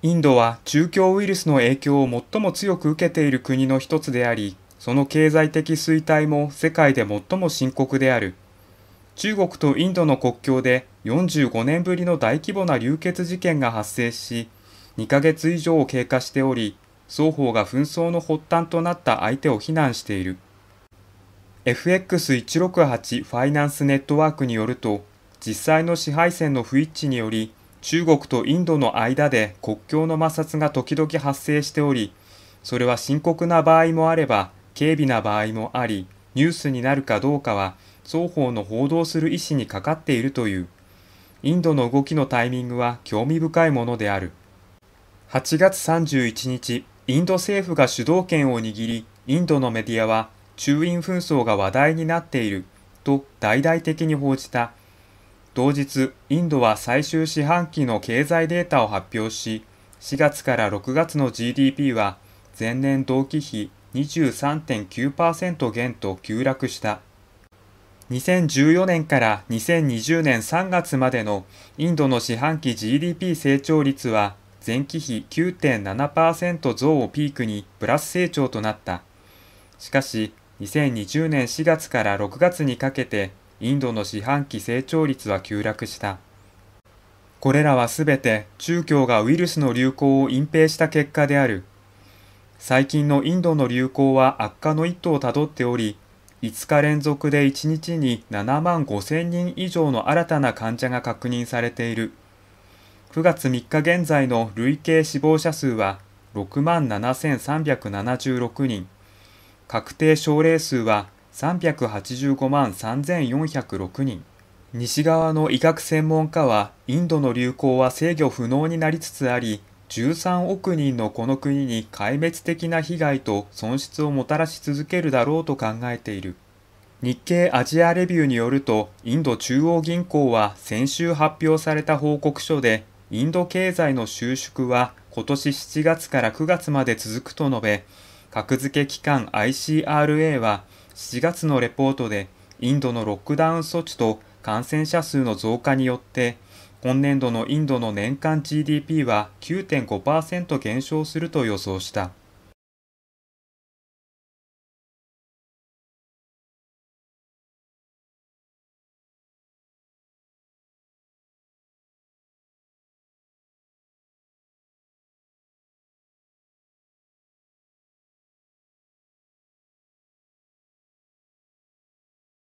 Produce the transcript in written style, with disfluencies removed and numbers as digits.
インドは中共ウイルスの影響を最も強く受けている国の一つであり、その経済的衰退も世界で最も深刻である。中国とインドの国境で45年ぶりの大規模な流血事件が発生し、2ヶ月以上経過しており、双方が紛争の発端となった相手を非難している。FX168 ファイナンスネットワークによると、実際の支配線の不一致により、中国とインドの間で国境の摩擦が時々発生しており、それは深刻な場合もあれば、軽微な場合もあり、ニュースになるかどうかは、双方の報道する意思にかかっているという。インドの動きのタイミングは興味深いものである。8月31日、インド政府が主導権を握り、インドのメディアは、中印紛争が話題になっている、と大々的に報じた。同日、インドは最終四半期の経済データを発表し、4月から6月の GDP は、前年同期比 23.9% 減と急落した。2014年から2020年3月までのインドの四半期 GDP 成長率は、前期比 9.7% 増をピークにプラス成長となった。しかし、2020年4月から6月にかけて、インドの四半期成長率は急落した。これらはすべて中共がウイルスの流行を隠蔽した結果である。最近のインドの流行は悪化の一途をたどっており、5日連続で1日に75,000人以上の新たな患者が確認されている。9月3日現在の累計死亡者数は67,376人。確定症例数は385万3406人。西側の医学専門家は、インドの流行は制御不能になりつつあり、13億人のこの国に壊滅的な被害と損失をもたらし続けるだろうと考えている。日経アジアレビューによると、インド中央銀行は先週発表された報告書で、インド経済の収縮は今年7月から9月まで続くと述べ、格付け機関 ICRA は、7月のレポートで、インドのロックダウン措置と感染者数の増加によって、今年度のインドの年間 GDP は 9.5% 減少すると予想した。